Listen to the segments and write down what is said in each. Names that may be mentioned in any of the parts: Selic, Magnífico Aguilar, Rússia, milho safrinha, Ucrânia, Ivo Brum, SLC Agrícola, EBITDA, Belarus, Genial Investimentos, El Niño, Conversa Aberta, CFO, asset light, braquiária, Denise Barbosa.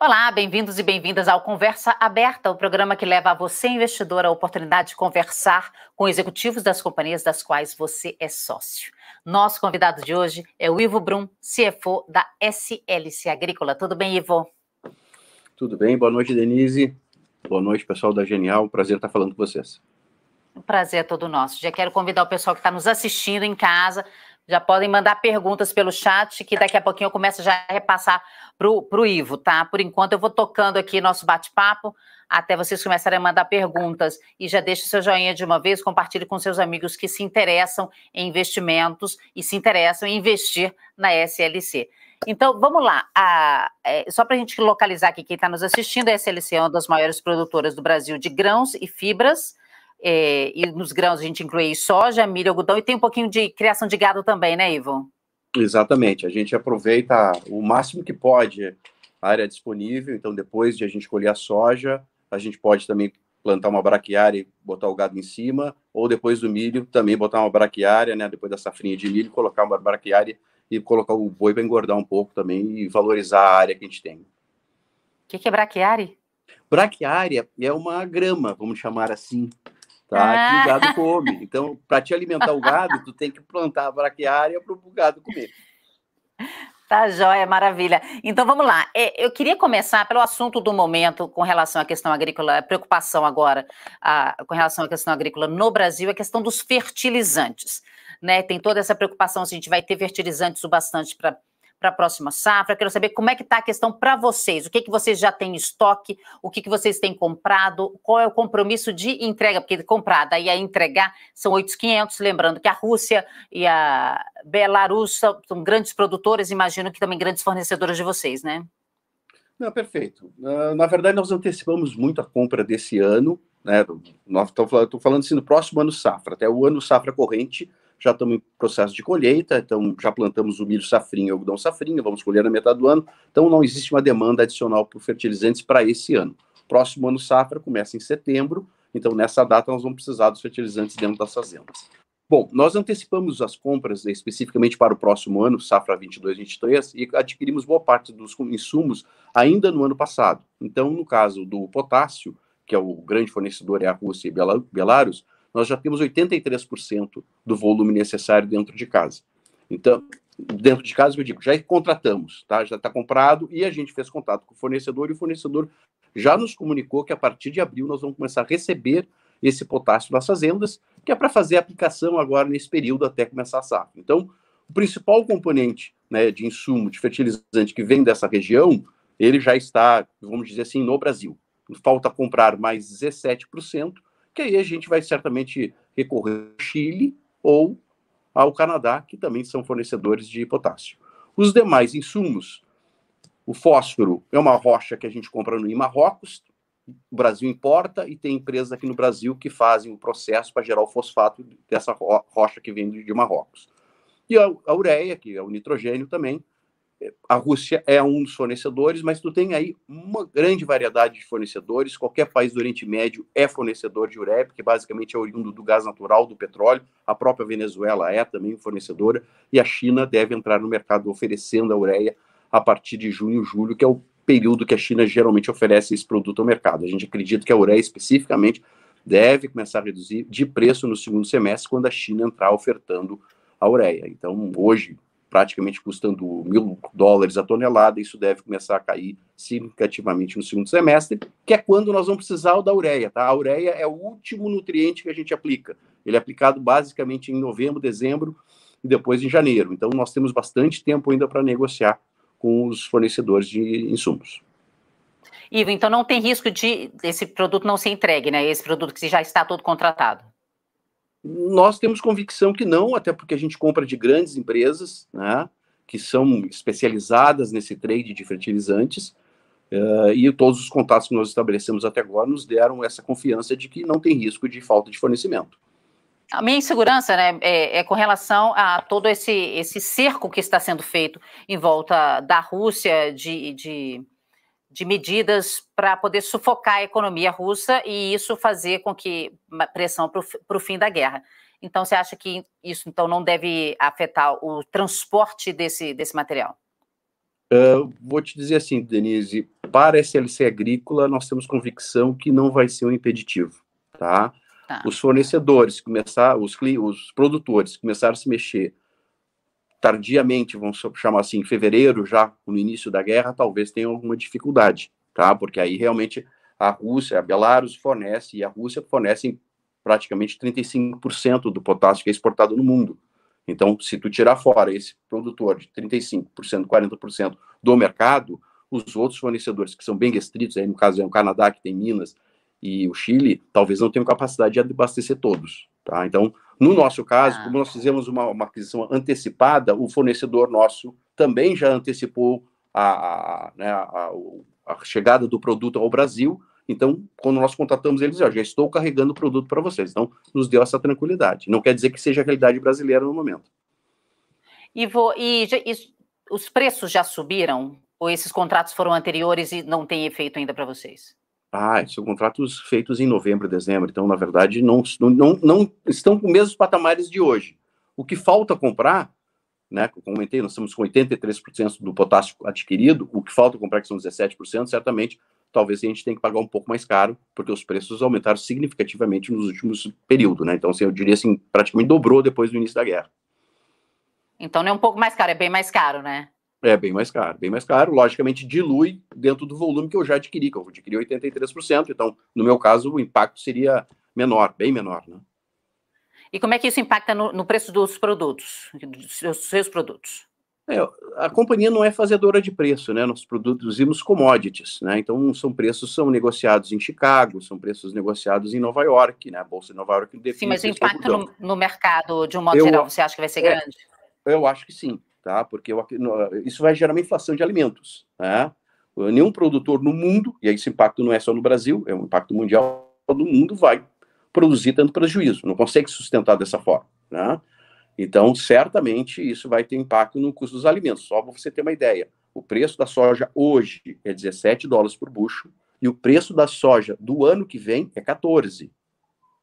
Olá, bem-vindos e bem-vindas ao Conversa Aberta, o programa que leva a você, investidor, a oportunidade de conversar com executivos das companhias das quais você é sócio. Nosso convidado de hoje é o Ivo Brum, CFO da SLC Agrícola. Tudo bem, Ivo? Tudo bem, boa noite, Denise. Boa noite, pessoal da Genial. Prazer estar falando com vocês. Um prazer é todo nosso. Já quero convidar o pessoal que está nos assistindo em casa. Já podem mandar perguntas pelo chat, que daqui a pouquinho eu começo já a repassar para o Ivo, tá? Por enquanto eu vou tocando aqui nosso bate-papo, até vocês começarem a mandar perguntas. E já deixa o seu joinha de uma vez, compartilhe com seus amigos que se interessam em investimentos e se interessam em investir na SLC. Então, vamos lá. Só para a gente localizar aqui quem está nos assistindo, a SLC é uma das maiores produtoras do Brasil de grãos e fibras. E nos grãos a gente inclui soja, milho, algodão e tem um pouquinho de criação de gado também, né, Ivo? Exatamente, a gente aproveita o máximo que pode a área disponível, então depois de a gente colher a soja, a gente pode também plantar uma braquiária e botar o gado em cima, ou depois do milho também botar uma braquiária, né, depois da safrinha de milho, colocar uma braquiária e colocar o boi para engordar um pouco também e valorizar a área que a gente tem. O que é braquiária? Braquiária é uma grama, vamos chamar assim. Tá, que o gado come. Então, para te alimentar o gado, tu tem que plantar a braquiária para o gado comer. Tá joia, maravilha. Então, vamos lá. Eu queria começar pelo assunto do momento com relação à questão agrícola, a preocupação agora com relação à questão agrícola no Brasil, a questão dos fertilizantes. Né? Tem toda essa preocupação se a gente vai ter fertilizantes o bastante para a próxima safra. Eu quero saber como é que está a questão para vocês, o que vocês já têm em estoque, o que vocês têm comprado, qual é o compromisso de entrega, porque comprada e a entregar são 8.500, lembrando que a Rússia e a Belarus são grandes produtores, imagino que também grandes fornecedores de vocês, né? Não, perfeito. Na verdade, nós antecipamos muito a compra desse ano, né? Estou falando assim, no próximo ano safra, até o ano safra corrente, já estamos em processo de colheita, então já plantamos o milho safrinha e o algodão safrinha, vamos colher na metade do ano, então não existe uma demanda adicional por fertilizantes para esse ano. Próximo ano safra começa em setembro, então nessa data nós vamos precisar dos fertilizantes dentro das fazendas. Bom, nós antecipamos as compras, né, especificamente para o próximo ano, safra 22-23, e adquirimos boa parte dos insumos ainda no ano passado. Então, no caso do potássio, que é o grande fornecedor, é a Rússia e Belarus, nós já temos 83% do volume necessário dentro de casa. Então, dentro de casa, eu digo, já contratamos, tá? Já está comprado e a gente fez contato com o fornecedor e o fornecedor já nos comunicou que a partir de abril nós vamos começar a receber esse potássio das fazendas, que é para fazer a aplicação agora nesse período até começar a safra. Então, o principal componente, né, de insumo, de fertilizante que vem dessa região, ele já está, vamos dizer assim, no Brasil. Falta comprar mais 17%, que aí a gente vai certamente recorrer ao Chile ou ao Canadá, que também são fornecedores de potássio. Os demais insumos, o fósforo é uma rocha que a gente compra em Marrocos, o Brasil importa e tem empresas aqui no Brasil que fazem o processo para gerar o fosfato dessa rocha que vem de Marrocos. E a ureia, que é o nitrogênio também, a Rússia é um dos fornecedores, mas tu tem aí uma grande variedade de fornecedores, qualquer país do Oriente Médio é fornecedor de ureia, porque basicamente é oriundo do gás natural, do petróleo, a própria Venezuela é também fornecedora, e a China deve entrar no mercado oferecendo a ureia a partir de junho, julho, que é o período que a China geralmente oferece esse produto ao mercado. A gente acredita que a ureia especificamente deve começar a reduzir de preço no segundo semestre, quando a China entrar ofertando a ureia. Então, hoje, praticamente custando $1.000 a tonelada, isso deve começar a cair significativamente no segundo semestre, que é quando nós vamos precisar da ureia, tá? A ureia é o último nutriente que a gente aplica. Ele é aplicado basicamente em novembro, dezembro e depois em janeiro. Então, nós temos bastante tempo ainda para negociar com os fornecedores de insumos. Ivo, então não tem risco de esse produto não ser entregue, né? Esse produto que já está todo contratado. Nós temos convicção que não, até porque a gente compra de grandes empresas, né, que são especializadas nesse trade de fertilizantes, e todos os contatos que nós estabelecemos até agora nos deram essa confiança de que não tem risco de falta de fornecimento. A minha insegurança, né, é com relação a todo esse cerco que está sendo feito em volta da Rússia, de medidas para poder sufocar a economia russa e isso fazer com que pressão para o fim da guerra. Então, você acha que isso então não deve afetar o transporte desse material? Vou te dizer assim, Denise, para a SLC Agrícola, nós temos convicção que não vai ser um impeditivo, tá? Tá. Os fornecedores começar, os produtores começaram a se mexer tardiamente, vamos chamar assim, em fevereiro, já no início da guerra, talvez tenha alguma dificuldade, tá? Porque aí realmente a Rússia, a Belarus fornece, e a Rússia fornece praticamente 35% do potássio que é exportado no mundo. Então, se tu tirar fora esse produtor de 35%, 40% do mercado, os outros fornecedores que são bem restritos, aí no caso é o Canadá, que tem Minas, e o Chile, talvez não tenham capacidade de abastecer todos, tá? Então, no nosso caso, como nós fizemos uma aquisição antecipada, o fornecedor nosso também já antecipou a chegada do produto ao Brasil. Então, quando nós contatamos eles, eu já estou carregando o produto para vocês. Então, nos deu essa tranquilidade. Não quer dizer que seja a realidade brasileira no momento. Ivo, os preços já subiram? Ou esses contratos foram anteriores e não tem efeito ainda para vocês? São contratos feitos em novembro, dezembro. Então, na verdade, não estão com os mesmos patamares de hoje. O que falta comprar, né, como comentei, nós estamos com 83% do potássio adquirido. O que falta comprar, que são 17%, certamente... talvez a gente tenha que pagar um pouco mais caro, porque os preços aumentaram significativamente nos últimos períodos, né? Então, eu diria assim, praticamente dobrou depois do início da guerra. Então, não é um pouco mais caro, é bem mais caro, né? É bem mais caro, logicamente dilui dentro do volume que eu já adquiri, que eu adquiri 83%, então, no meu caso, o impacto seria menor, bem menor, né? E como é que isso impacta no preço dos produtos, dos seus produtos? A companhia não é fazedora de preço, né? Nós produzimos commodities, né? Então, são preços negociados em Chicago, são preços negociados em Nova York, né? A Bolsa de Nova York... Sim, mas o impacto no mercado, de um modo geral, você acha que vai ser grande? Eu acho que sim, tá? Porque isso vai gerar uma inflação de alimentos, né? Nenhum produtor no mundo, e esse impacto não é só no Brasil, é um impacto mundial, todo mundo vai produzir tanto prejuízo, não consegue sustentar dessa forma, né? Então, certamente, isso vai ter impacto no custo dos alimentos. Só para você ter uma ideia, o preço da soja hoje é $17 por bucho e o preço da soja do ano que vem é 14.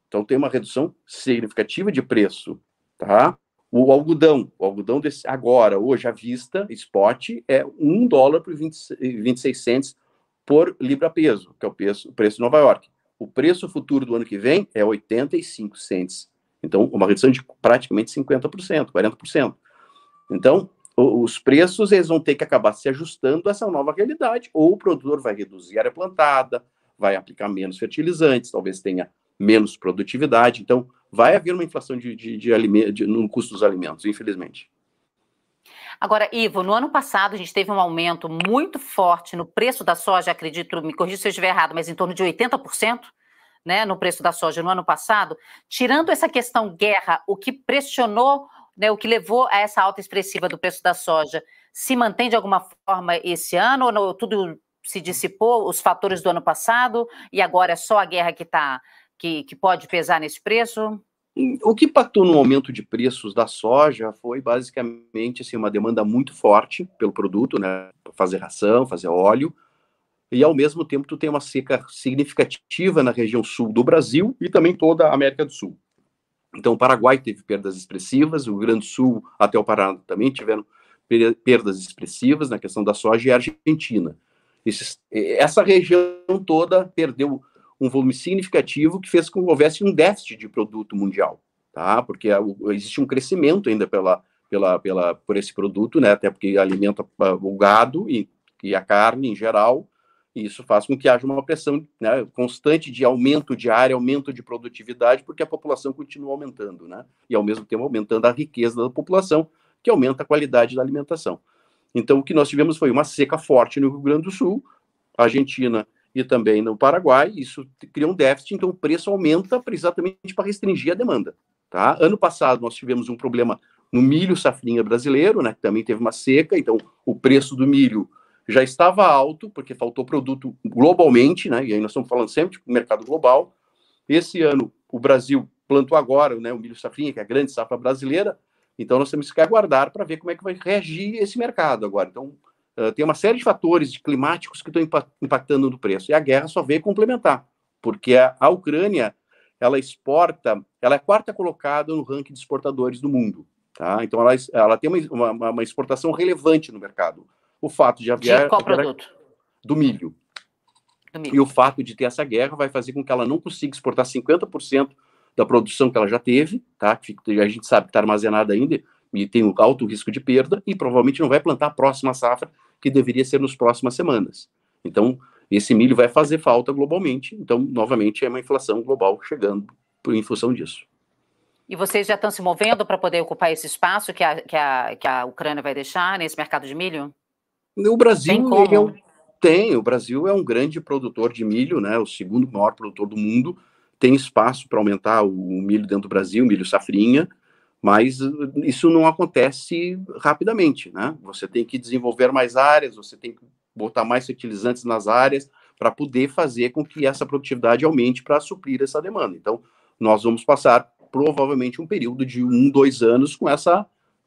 Então, tem uma redução significativa de preço, tá? O algodão desse agora, hoje, à vista, spot, é $1 por 26 cents por libra-peso, que é o preço de Nova York. O preço futuro do ano que vem é 85 cents. Então, uma redução de praticamente 50%, 40%. Então, os preços eles vão ter que acabar se ajustando a essa nova realidade. Ou o produtor vai reduzir a área plantada, vai aplicar menos fertilizantes, talvez tenha menos produtividade. Então, vai haver uma inflação no custo dos alimentos, infelizmente. Agora, Ivo, no ano passado a gente teve um aumento muito forte no preço da soja, acredito, me corrija se eu estiver errado, mas em torno de 80%. Né, no preço da soja no ano passado, tirando essa questão guerra, o que pressionou, né, o que levou a essa alta expressiva do preço da soja, se mantém de alguma forma esse ano? Ou não, tudo se dissipou, os fatores do ano passado, e agora é só a guerra que pode pesar nesse preço? O que impactou no aumento de preços da soja foi basicamente assim, uma demanda muito forte pelo produto, né, para fazer ração, fazer óleo, e ao mesmo tempo tu tem uma seca significativa na região sul do Brasil e também toda a América do Sul. Então o Paraguai teve perdas expressivas, o Rio Grande do Sul até o Paraná também tiveram perdas expressivas na questão da soja e a Argentina. Essa região toda perdeu um volume significativo que fez com que houvesse um déficit de produto mundial, tá? Porque existe um crescimento ainda por esse produto, né? Até porque alimenta o gado e a carne em geral. E isso faz com que haja uma pressão, né, constante de aumento de área, aumento de produtividade, porque a população continua aumentando, né? E, ao mesmo tempo, aumentando a riqueza da população, que aumenta a qualidade da alimentação. Então, o que nós tivemos foi uma seca forte no Rio Grande do Sul, Argentina e também no Paraguai. Isso cria um déficit, então o preço aumenta exatamente para restringir a demanda, tá? Ano passado, nós tivemos um problema no milho safrinha brasileiro, né, que também teve uma seca, então o preço do milho já estava alto, porque faltou produto globalmente, né? E aí nós estamos falando sempre de mercado global. Esse ano, o Brasil plantou agora, né, o milho safrinha, que é a grande safra brasileira. Então, nós temos que aguardar para ver como é que vai reagir esse mercado agora. Então, tem uma série de fatores climáticos que estão impactando no preço. E a guerra só veio complementar, porque a Ucrânia, ela exporta, ela é a quarta colocada no ranking de exportadores do mundo, tá? Então, ela tem uma exportação relevante no mercado. O fato de haver... De qual produto? Do milho, E o fato de ter essa guerra vai fazer com que ela não consiga exportar 50% da produção que ela já teve, tá? A gente sabe que está armazenada ainda e tem um alto risco de perda, e provavelmente não vai plantar a próxima safra, que deveria ser nas próximas semanas. Então, esse milho vai fazer falta globalmente. Então, novamente, é uma inflação global chegando em função disso. E vocês já estão se movendo para poder ocupar esse espaço que a Ucrânia vai deixar nesse mercado de milho? O Brasil o Brasil é um grande produtor de milho, né? O segundo maior produtor do mundo, tem espaço para aumentar o milho dentro do Brasil, milho safrinha, mas isso não acontece rapidamente, né? Você tem que desenvolver mais áreas, você tem que botar mais fertilizantes nas áreas para poder fazer com que essa produtividade aumente para suprir essa demanda. Então, nós vamos passar provavelmente um período de 1, 2 anos com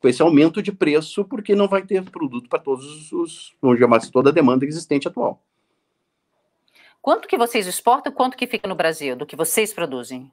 esse aumento de preço, porque não vai ter produto para toda a demanda existente atual. Quanto que vocês exportam, quanto que fica no Brasil, do que vocês produzem?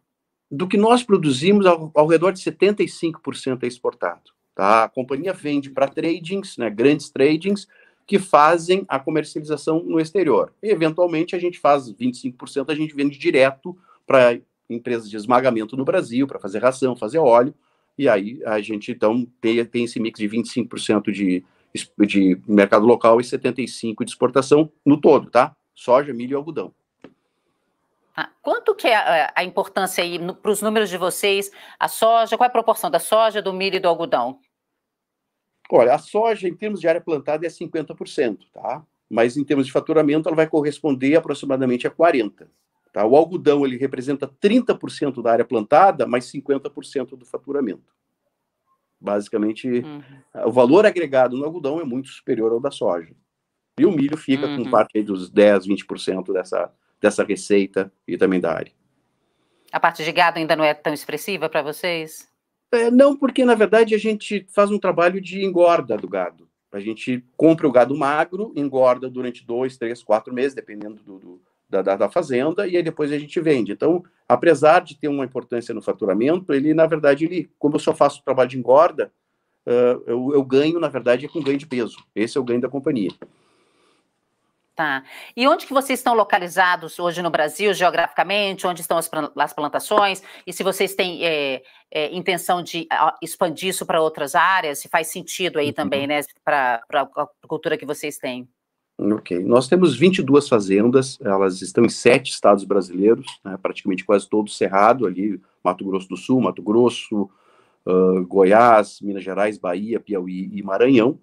Do que nós produzimos, ao redor de 75% é exportado. Tá? A companhia vende para tradings, né, grandes tradings, que fazem a comercialização no exterior. E, eventualmente, a gente faz 25%, a gente vende direto para empresas de esmagamento no Brasil, para fazer ração, fazer óleo, e aí a gente, então, tem esse mix de 25% de mercado local e 75% de exportação no todo, tá? Soja, milho e algodão. Ah, quanto que é a importância aí para os números de vocês, a soja, qual é a proporção da soja, do milho e do algodão? Olha, a soja, em termos de área plantada, é 50%, tá? Mas em termos de faturamento, ela vai corresponder aproximadamente a 40%. Tá? O algodão, ele representa 30% da área plantada, mas 50% do faturamento. Basicamente, o valor agregado no algodão é muito superior ao da soja. E o milho fica com parte aí dos 10%, 20% dessa receita e também da área. A parte de gado ainda não é tão expressiva para vocês? É, não, porque, na verdade, a gente faz um trabalho de engorda do gado. A gente compra o gado magro, engorda durante 2, 3, 4 meses, dependendo da fazenda, e aí depois a gente vende. Então, apesar de ter uma importância no faturamento, ele, na verdade, como eu só faço o trabalho de engorda, eu ganho, na verdade, com ganho de peso. Esse é o ganho da companhia. Tá. E onde que vocês estão localizados hoje no Brasil, geograficamente? Onde estão as plantações? E se vocês têm intenção de expandir isso para outras áreas? Se faz sentido aí também, né, para a cultura que vocês têm? Ok, nós temos 22 fazendas, elas estão em 7 estados brasileiros, né, praticamente quase todo o Cerrado ali, Mato Grosso do Sul, Mato Grosso, Goiás, Minas Gerais, Bahia, Piauí e Maranhão.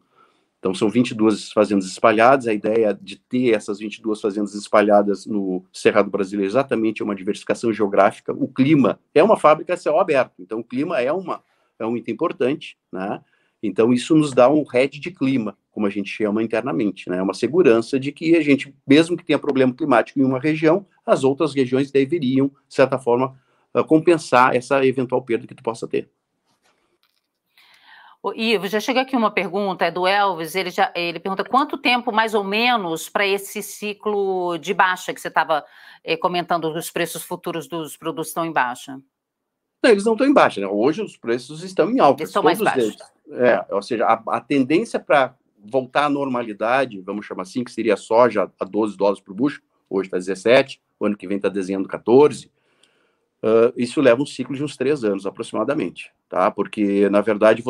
Então são 22 fazendas espalhadas, a ideia de ter essas 22 fazendas espalhadas no Cerrado brasileiro exatamente é uma diversificação geográfica. O clima é uma fábrica a céu aberto, então o clima é um item importante, né? Então, isso nos dá um hedge de clima, como a gente chama internamente, né? Uma segurança de que a gente, mesmo que tenha problema climático em uma região, as outras regiões deveriam, de certa forma, compensar essa eventual perda que tu possa ter. O Ivo, já chegou aqui uma pergunta, é do Elvis, ele pergunta quanto tempo, mais ou menos, para esse ciclo de baixa que você estava comentando, dos preços futuros dos produtos estão em baixa? Não, eles não estão em baixa, né? Hoje os preços estão em alta. Eles estão mais baixos. Ou seja, a tendência para voltar à normalidade, vamos chamar assim, que seria a soja a 12 dólares por bucho, hoje está 17, o ano que vem está desenhando 14, isso leva um ciclo de uns 3 anos aproximadamente, tá? Porque, na verdade,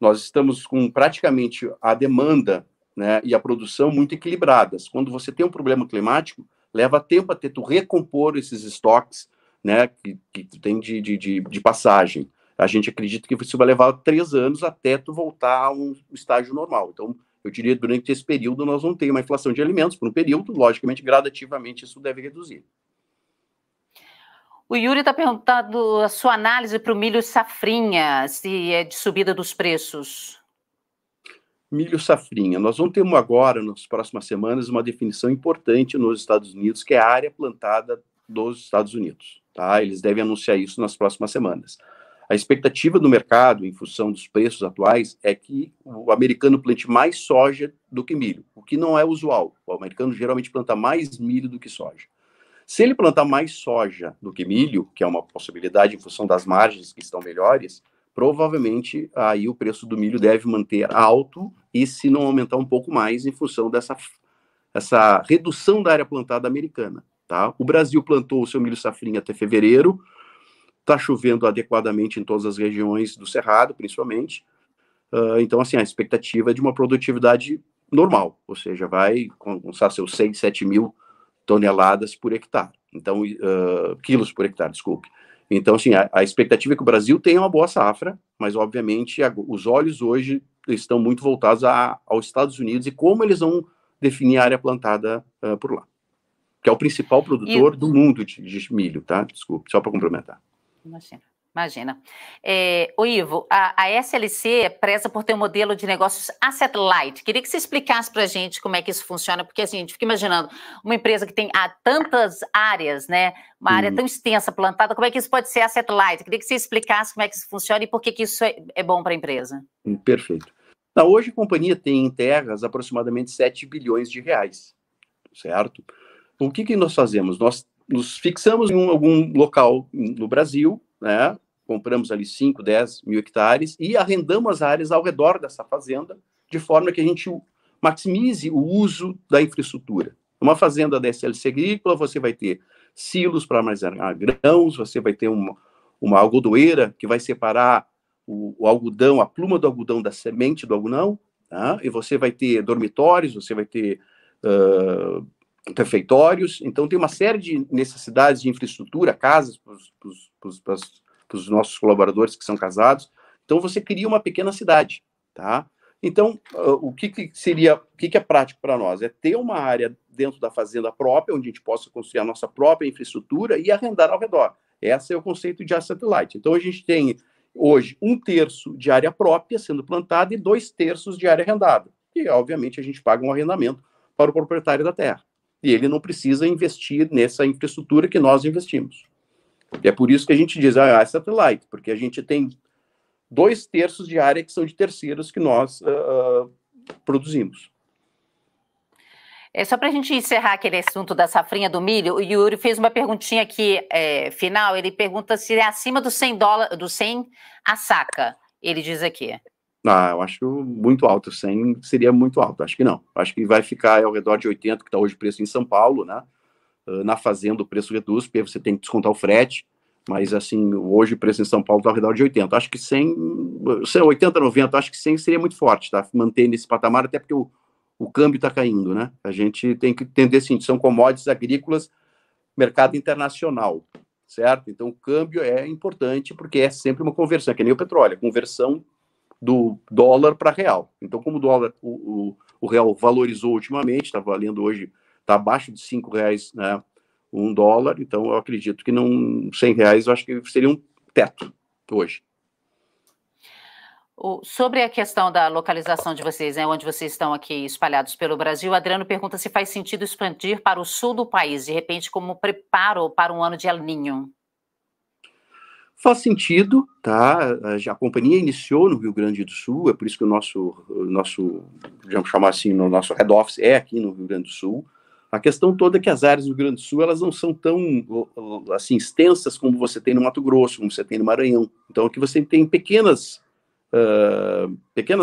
nós estamos com praticamente a demanda, né, e a produção muito equilibradas. Quando você tem um problema climático, leva tempo até tu recompor esses estoques, né, que tu tem de passagem. A gente acredita que isso vai levar 3 anos até tu voltar a um estágio normal. Então, eu diria que durante esse período nós vamos ter uma inflação de alimentos por um período, logicamente, gradativamente, isso deve reduzir. O Yuri está perguntando a sua análise para o milho safrinha, se é de subida dos preços. Milho safrinha. Nós vamos ter agora, nas próximas semanas, uma definição importante nos Estados Unidos, que é a área plantada dos Estados Unidos. Tá, eles devem anunciar isso nas próximas semanas. A expectativa do mercado, em função dos preços atuais, é que o americano plante mais soja do que milho, o que não é usual. O americano geralmente planta mais milho do que soja. Se ele plantar mais soja do que milho, que é uma possibilidade em função das margens que estão melhores, provavelmente aí o preço do milho deve manter alto e se não aumentar um pouco mais em função dessa essa redução da área plantada americana, tá? O Brasil plantou o seu milho safrinha até fevereiro, está chovendo adequadamente em todas as regiões do Cerrado, principalmente. Então, assim, a expectativa é de uma produtividade normal, ou seja, vai alcançar seus 6, 7 mil toneladas por hectare. Então, quilos por hectare, desculpe. Então, assim, a expectativa é que o Brasil tenha uma boa safra, mas, obviamente, os olhos hoje estão muito voltados aos Estados Unidos e como eles vão definir a área plantada por lá, que é o principal produtor do mundo de milho, tá? Desculpe, só para complementar. Imagina. O Ivo, a SLC preza por ter um modelo de negócios asset light. Queria que você explicasse para a gente como é que isso funciona, porque assim, a gente fica imaginando uma empresa que tem tantas áreas, né? Uma área tão extensa plantada, como é que isso pode ser asset light? Queria que você explicasse como é que isso funciona e por que isso é bom para a empresa. Perfeito. Não, hoje a companhia tem em terras aproximadamente 7 bilhões de reais, certo? O que nós fazemos? Nós nos fixamos em algum local no Brasil, né? Compramos ali 5, 10 mil hectares e arrendamos as áreas ao redor dessa fazenda, de forma que a gente maximize o uso da infraestrutura. Uma fazenda da SLC Agrícola, você vai ter silos para armazenar grãos, você vai ter uma algodoeira que vai separar o algodão, a pluma do algodão da semente do algodão, tá? E você vai ter dormitórios, você vai ter refeitórios. Então tem uma série de necessidades de infraestrutura, casas para os nossos colaboradores que são casados. Então você cria uma pequena cidade, tá? Então o que é prático para nós é ter uma área dentro da fazenda própria onde a gente possa construir a nossa própria infraestrutura e arrendar ao redor. Esse é o conceito de asset light. Então a gente tem hoje 1/3 de área própria sendo plantada e 2/3 de área arrendada. E obviamente a gente paga um arrendamento para o proprietário da terra. E ele não precisa investir nessa infraestrutura que nós investimos. E é por isso que a gente diz asset light, porque a gente tem 2/3 de área que são de terceiros que nós produzimos. Só para a gente encerrar aquele assunto da safrinha do milho, o Yuri fez uma perguntinha aqui, final, ele pergunta se é acima dos $100, do 100 a saca, ele diz aqui. Eu acho muito alto, 100 seria muito alto, acho que não. Acho que vai ficar ao redor de 80, que está hoje o preço em São Paulo, né? Na fazenda o preço reduz, porque você tem que descontar o frete, mas assim, hoje o preço em São Paulo está ao redor de 80. Acho que 100, 80, 90, acho que 100 seria muito forte, tá? Mantendo esse patamar, até porque o câmbio está caindo, né? A gente tem que entender, assim, são commodities agrícolas, mercado internacional, certo? Então, o câmbio é importante porque é sempre uma conversão, que nem o petróleo, a conversão do dólar para real. Então, como o dólar, o real valorizou ultimamente, está valendo hoje, está abaixo de R$5, né, $1, então eu acredito que não, R$100, eu acho que seria um teto hoje. Sobre a questão da localização de vocês, né, onde vocês estão aqui espalhados pelo Brasil, Adriano pergunta se faz sentido expandir para o sul do país, de repente como preparo para um ano de El Niño. Faz sentido, tá? A companhia iniciou no Rio Grande do Sul, é por isso que o nosso vamos chamar assim, o nosso head office é aqui no Rio Grande do Sul. A questão toda é que as áreas do Rio Grande do Sul, elas não são tão, assim, extensas como você tem no Mato Grosso, como você tem no Maranhão. Então aqui você tem pequenas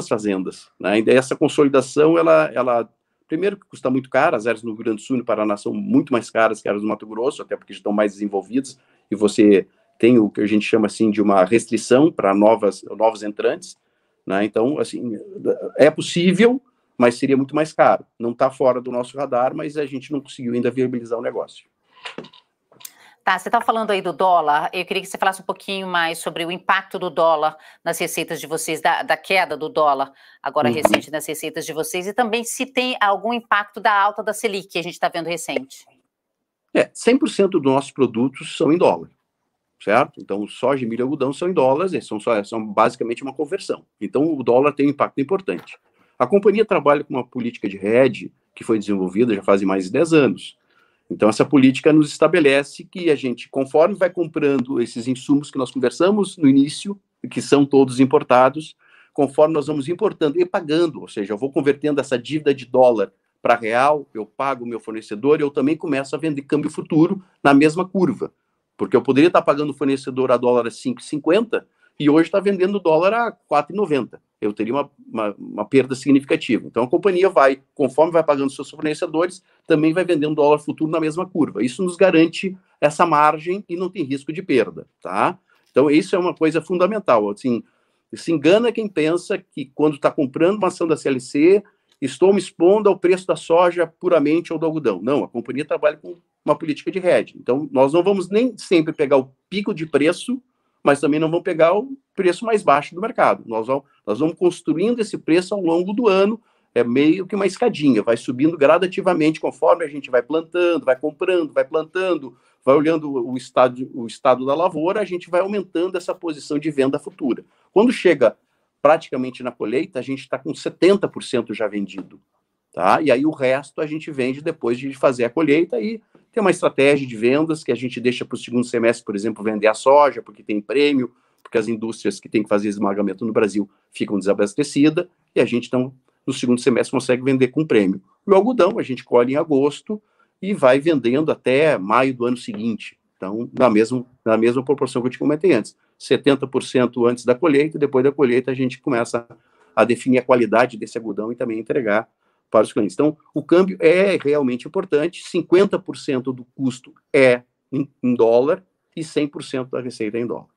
fazendas, né? E essa consolidação, ela primeiro que custa muito caro, as áreas no Rio Grande do Sul e no Paraná são muito mais caras que as do Mato Grosso, até porque estão mais desenvolvidas, e você tem o que a gente chama, assim, de uma restrição para novos entrantes, né? Então, assim, é possível, mas seria muito mais caro. Não está fora do nosso radar, mas a gente não conseguiu ainda viabilizar o negócio. Tá, você está falando aí do dólar, eu queria que você falasse um pouquinho mais sobre o impacto do dólar nas receitas de vocês, da queda do dólar agora recente nas receitas de vocês, e também se tem algum impacto da alta da Selic que a gente está vendo recente. 100% dos nossos produtos são em dólar, certo? Então soja, milho e algodão são em dólares, são basicamente uma conversão. Então o dólar tem um impacto importante. A companhia trabalha com uma política de hedge que foi desenvolvida já faz mais de 10 anos. Então, essa política nos estabelece que a gente, conforme vai comprando esses insumos que nós conversamos no início, que são todos importados, conforme nós vamos importando e pagando, ou seja, eu vou convertendo essa dívida de dólar para real, eu pago o meu fornecedor e eu também começo a vender câmbio futuro na mesma curva. Porque eu poderia estar pagando o fornecedor a dólar a 5,50, e hoje está vendendo dólar a 4,90. Eu teria uma perda significativa. Então, a companhia vai, conforme vai pagando seus fornecedores, também vai vendendo dólar futuro na mesma curva. Isso nos garante essa margem e não tem risco de perda, tá? Então, isso é uma coisa fundamental. Assim, se engana quem pensa que quando está comprando uma ação da SLC, estou me expondo ao preço da soja puramente ou do algodão. Não, a companhia trabalha com uma política de hedge. Então, nós não vamos nem sempre pegar o pico de preço, mas também não vão pegar o preço mais baixo do mercado. Nós vamos construindo esse preço ao longo do ano, é meio que uma escadinha, vai subindo gradativamente conforme a gente vai plantando, vai comprando, vai plantando, vai olhando o estado da lavoura, a gente vai aumentando essa posição de venda futura. Quando chega praticamente na colheita, a gente está com 70% já vendido, tá? E aí o resto a gente vende depois de fazer a colheita e tem uma estratégia de vendas que a gente deixa para o segundo semestre, por exemplo, vender a soja, porque tem prêmio, porque as indústrias que têm que fazer esmagamento no Brasil ficam desabastecidas, e a gente, então, no segundo semestre consegue vender com prêmio. E o algodão a gente colhe em agosto e vai vendendo até maio do ano seguinte. Então, na mesma proporção que eu te comentei antes. 70% antes da colheita, e depois da colheita a gente começa a definir a qualidade desse algodão e também entregar para os clientes. Então, o câmbio é realmente importante, 50% do custo é em dólar e 100% da receita é em dólar.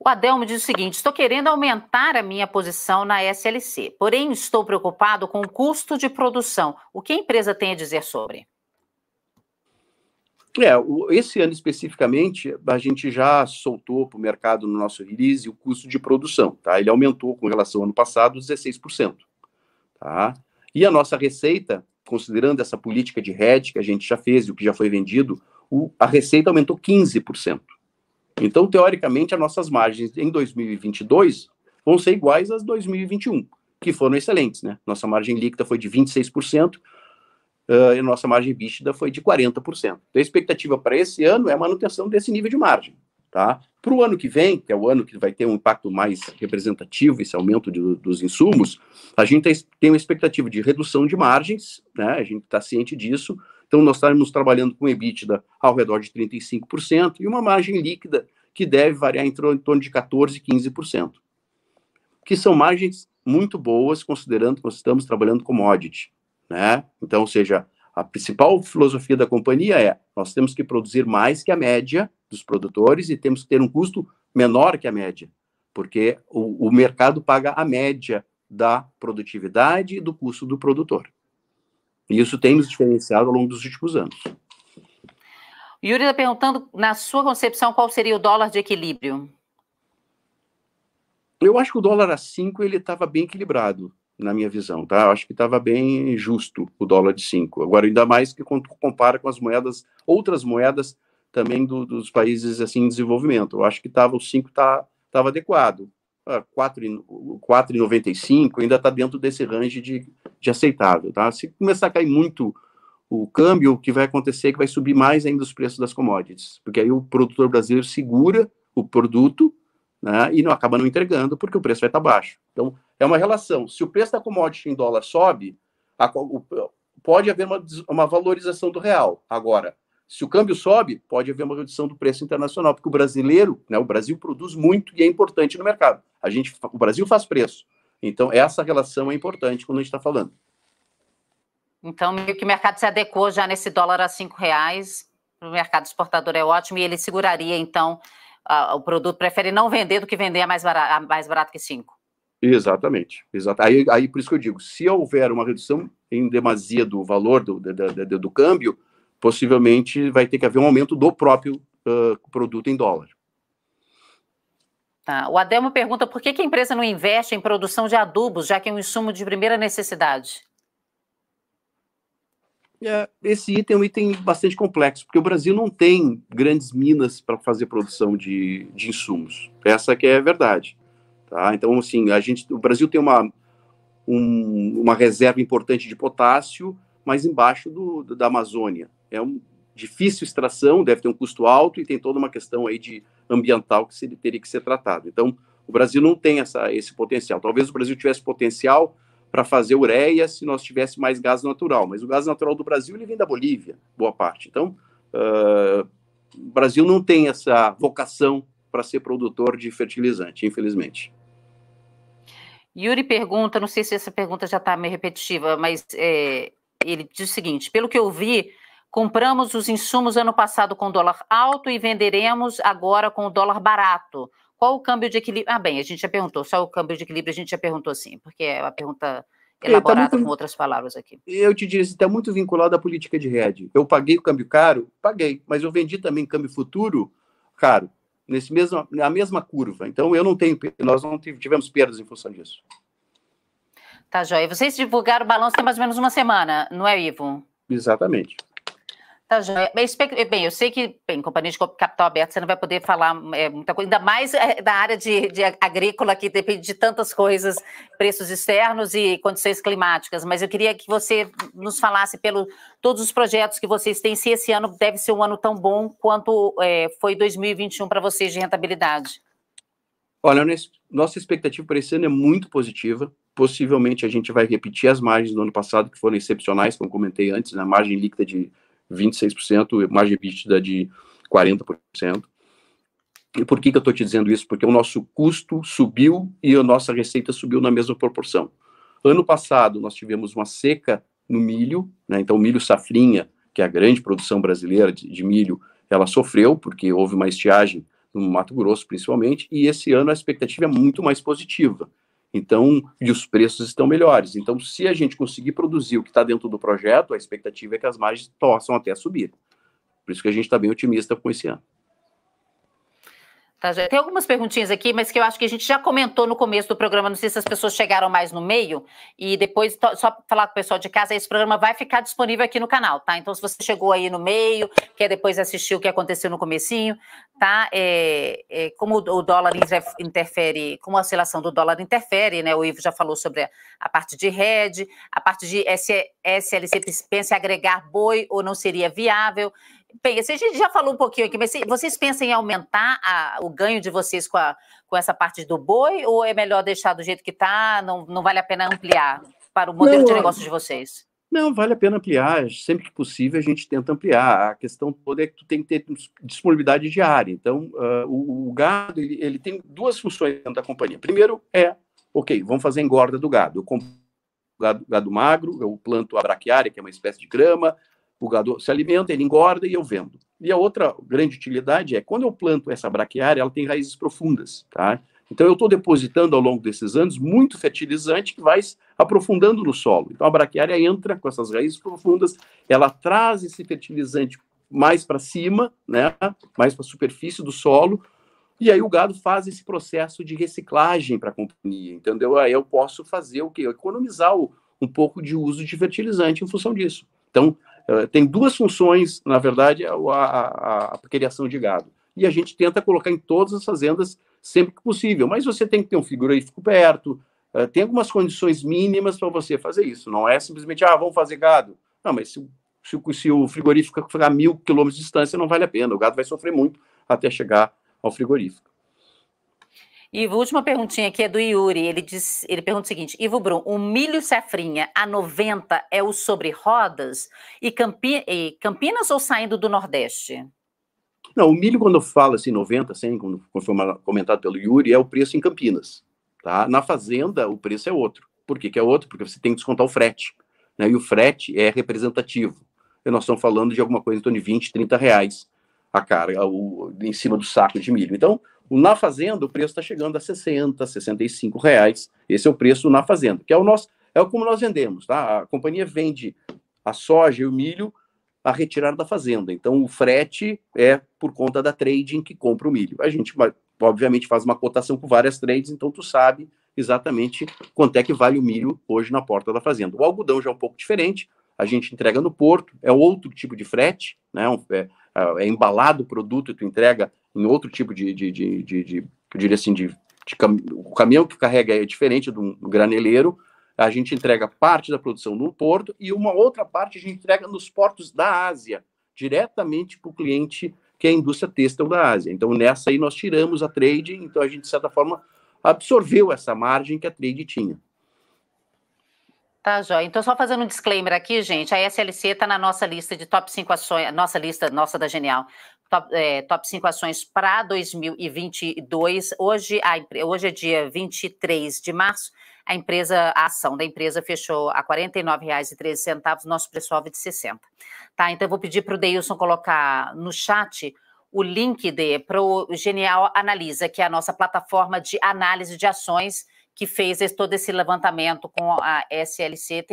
O Adelmo diz o seguinte: estou querendo aumentar a minha posição na SLC, porém estou preocupado com o custo de produção. O que a empresa tem a dizer sobre? Esse ano especificamente, a gente já soltou para o mercado no nosso release o custo de produção, tá? Ele aumentou com relação ao ano passado 16%. Tá? E a nossa receita, considerando essa política de hedge que a gente já fez e o que já foi vendido, a receita aumentou 15%. Então, teoricamente, as nossas margens em 2022 vão ser iguais às 2021, que foram excelentes, né? Nossa margem líquida foi de 26%, e nossa margem EBITDA foi de 40%. Então, a expectativa para esse ano é a manutenção desse nível de margem. Tá? Para o ano que vem, que é o ano que vai ter um impacto mais representativo, esse aumento dos insumos, a gente tem uma expectativa de redução de margens, né? A gente está ciente disso, então nós estamos trabalhando com EBITDA ao redor de 35% e uma margem líquida que deve variar em torno de 14% e 15%, que são margens muito boas, considerando que nós estamos trabalhando com commodity, né? Então, ou seja, a principal filosofia da companhia é nós temos que produzir mais que a média dos produtores e temos que ter um custo menor que a média, porque o mercado paga a média da produtividade e do custo do produtor. E isso tem nos diferenciado ao longo dos últimos anos. Yuri está perguntando, na sua concepção, qual seria o dólar de equilíbrio? Eu acho que o dólar a 5 ele estava bem equilibrado, na minha visão, tá? Eu acho que estava bem justo o dólar de 5. Agora, ainda mais que quando compara com as moedas, outras moedas também dos países assim, em desenvolvimento. Eu acho que o 5 estava adequado. 4,95 ainda está dentro desse range de aceitável, tá? Se começar a cair muito o câmbio, o que vai acontecer é que vai subir mais ainda os preços das commodities, porque aí o produtor brasileiro segura o produto, né, e não acaba não entregando, porque o preço vai estar baixo. Então, é uma relação. Se o preço da commodity em dólar sobe, pode haver uma valorização do real. Agora, se o câmbio sobe, pode haver uma redução do preço internacional, porque o brasileiro, né, o Brasil produz muito e é importante no mercado. O Brasil faz preço. Então, essa relação é importante quando a gente está falando. Então, meio que o mercado se adequou já nesse dólar a R$5. O mercado exportador é ótimo e ele seguraria, então, o produto prefere não vender do que vender a mais barato que 5. Exatamente. Aí, por isso que eu digo, se houver uma redução em demasia do valor do câmbio, possivelmente vai ter que haver um aumento do próprio produto em dólar. Tá. O Adelmo pergunta por que a empresa não investe em produção de adubos, já que é um insumo de primeira necessidade? Esse item é um item bastante complexo, porque o Brasil não tem grandes minas para fazer produção de insumos. Essa que é a verdade. Tá? Então, assim, o Brasil tem uma reserva importante de potássio, mas embaixo da Amazônia. É uma difícil extração, deve ter um custo alto e tem toda uma questão aí de ambiental que teria que ser tratado. Então, o Brasil não tem esse potencial. Talvez o Brasil tivesse potencial para fazer ureia se nós tivéssemos mais gás natural, mas o gás natural do Brasil ele vem da Bolívia, boa parte. Então, o Brasil não tem essa vocação para ser produtor de fertilizante, infelizmente. Yuri pergunta, não sei se essa pergunta já está meio repetitiva, mas ele diz o seguinte: pelo que eu vi, compramos os insumos ano passado com dólar alto e venderemos agora com o dólar barato. Qual o câmbio de equilíbrio? Ah, bem, a gente já perguntou, só o câmbio de equilíbrio a gente já perguntou sim, porque é uma pergunta elaborada com outras palavras aqui. Eu te disse, está muito vinculado à política de hedge. Eu paguei o câmbio caro? Paguei, mas eu vendi também câmbio futuro caro. Na mesma curva. Então, nós não tivemos perdas em função disso. Tá, joia. Vocês divulgaram o balanço tem mais ou menos uma semana, não é, Ivo? Exatamente. Tá, joia. Bem, eu sei que, companhia de capital aberto, você não vai poder falar muita coisa, ainda mais da área de agrícola, que depende de tantas coisas, preços externos e condições climáticas, mas eu queria que você nos falasse pelo todos os projetos que vocês têm, se esse ano deve ser um ano tão bom quanto foi 2021 para vocês de rentabilidade. Olha, nossa expectativa para esse ano é muito positiva. Possivelmente a gente vai repetir as margens do ano passado, que foram excepcionais, como comentei antes, na margem líquida de 26%, margem EBITDA de 40%. E por que eu estou te dizendo isso? Porque o nosso custo subiu e a nossa receita subiu na mesma proporção. Ano passado, nós tivemos uma seca no milho, né? Então o milho safrinha, que é a grande produção brasileira de milho, ela sofreu, porque houve uma estiagem no Mato Grosso, principalmente, e esse ano a expectativa é muito mais positiva. Então, e os preços estão melhores. Então, se a gente conseguir produzir o que está dentro do projeto, a expectativa é que as margens torçam até subir. Por isso que a gente está bem otimista com esse ano. Tá, tem algumas perguntinhas aqui, mas que eu acho que a gente já comentou no começo do programa, não sei se as pessoas chegaram mais no meio, e depois, só falar com o pessoal de casa, esse programa vai ficar disponível aqui no canal, tá? Então, se você chegou aí no meio, quer depois assistir o que aconteceu no comecinho, tá? Como o dólar interfere, como a oscilação do dólar interfere, né? O Ivo já falou sobre a parte de hedge, a parte de SLC, pensa em agregar boi ou não seria viável. Bem, a gente já falou um pouquinho aqui, mas vocês pensam em aumentar o ganho de vocês com essa parte do boi, ou é melhor deixar do jeito que está, não vale a pena ampliar para o modelo de negócio de vocês? Não, vale a pena ampliar, sempre que possível a gente tenta ampliar, a questão toda é que tu tem que ter disponibilidade de área, então o gado, ele tem duas funções dentro da companhia. Primeiro vamos fazer engorda do gado, eu compro gado magro, eu planto a braquiária, que é uma espécie de grama. O gado se alimenta, ele engorda e eu vendo. E a outra grande utilidade é, quando eu planto essa braquiária, ela tem raízes profundas, tá? Então, eu estou depositando ao longo desses anos muito fertilizante que vai aprofundando no solo. Então, a braquiária entra com essas raízes profundas, ela traz esse fertilizante mais para cima, né? Mais para a superfície do solo, e aí o gado faz esse processo de reciclagem para a companhia, entendeu? Aí eu posso fazer o quê? Economizar um pouco de uso de fertilizante em função disso. Então, tem duas funções, na verdade, a criação de gado. E a gente tenta colocar em todas as fazendas sempre que possível. Mas você tem que ter um frigorífico perto, tem algumas condições mínimas para você fazer isso. Não é simplesmente, vamos fazer gado. Não, mas se o frigorífico ficar 1.000 quilômetros de distância, não vale a pena. O gado vai sofrer muito até chegar ao frigorífico. Ivo, última perguntinha aqui é do Yuri. Ele pergunta o seguinte: Ivo Brum, o milho safrinha a 90 é o sobre rodas e Campinas ou saindo do Nordeste? Não, o milho, quando eu falo assim 90, 100, como foi comentado pelo Yuri, é o preço em Campinas, tá? Na fazenda o preço é outro. Por que é outro? Porque você tem que descontar o frete, né? E o frete é representativo. E nós estamos falando de alguma coisa em torno de 20, 30 reais a carga em cima do saco de milho. Então, na fazenda, o preço está chegando a 60, 65 reais. Esse é o preço na fazenda, que é como nós vendemos, tá? A companhia vende a soja e o milho a retirar da fazenda. Então, o frete é por conta da trading que compra o milho. A gente, obviamente, faz uma cotação com várias trades, então tu sabe exatamente quanto é que vale o milho hoje na porta da fazenda. O algodão já é um pouco diferente, a gente entrega no porto, é outro tipo de frete, né? É embalado o produto e tu entrega em outro tipo eu diria assim, o caminhão que carrega é diferente do graneleiro. A gente entrega parte da produção no porto e uma outra parte a gente entrega nos portos da Ásia, diretamente para o cliente, que é a indústria têxtil da Ásia. Então, nessa aí nós tiramos a trade, então a gente, de certa forma, absorveu essa margem que a trade tinha. Tá, joia. Então, só fazendo um disclaimer aqui, gente, a SLC está na nossa lista de top 5 ações, nossa lista da Genial, top 5 ações para 2022. Hoje é dia 23 de março. A ação da empresa fechou a R$ 49,13, nosso preço-alvo de 60. Tá? Então eu vou pedir para o Deilson colocar no chat o link para o Genial Analisa, que é a nossa plataforma de análise de ações que fez todo esse levantamento com a SLC.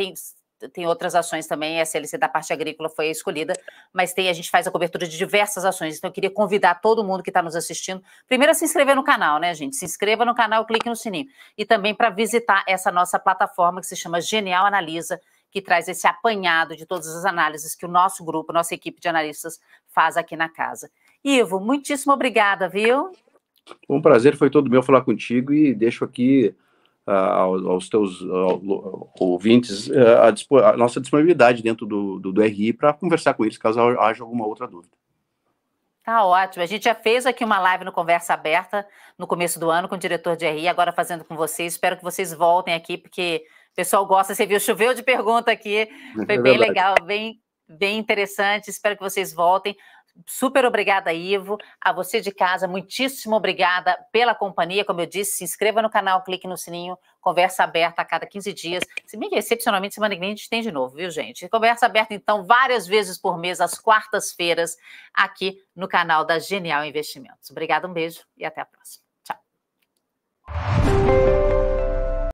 Tem outras ações também, a SLC da parte agrícola foi escolhida, mas a gente faz a cobertura de diversas ações, então eu queria convidar todo mundo que está nos assistindo, primeiro a se inscrever no canal, né, gente? Se inscreva no canal, clique no sininho. E também para visitar essa nossa plataforma que se chama Genial Analisa, que traz esse apanhado de todas as análises que o nosso grupo, nossa equipe de analistas faz aqui na casa. Ivo, muitíssimo obrigada, viu? Um prazer, foi todo meu falar contigo e deixo aqui aos teus ouvintes a nossa disponibilidade dentro do RI para conversar com eles, caso haja alguma outra dúvida. Tá ótimo. A gente já fez aqui uma live no Conversa Aberta no começo do ano com o diretor de RI, agora fazendo com vocês. Espero que vocês voltem aqui, porque o pessoal gosta, você viu, choveu de pergunta aqui. Foi bem legal, bem interessante. Espero que vocês voltem. Super obrigada, Ivo. A você de casa, muitíssimo obrigada pela companhia. Como eu disse, se inscreva no canal, clique no sininho. Conversa Aberta a cada 15 dias. Se bem que, excepcionalmente, semana que vem a gente tem de novo, viu, gente? Conversa Aberta, então, várias vezes por mês, às quartas-feiras, aqui no canal da Genial Investimentos. Obrigada, um beijo e até a próxima. Tchau.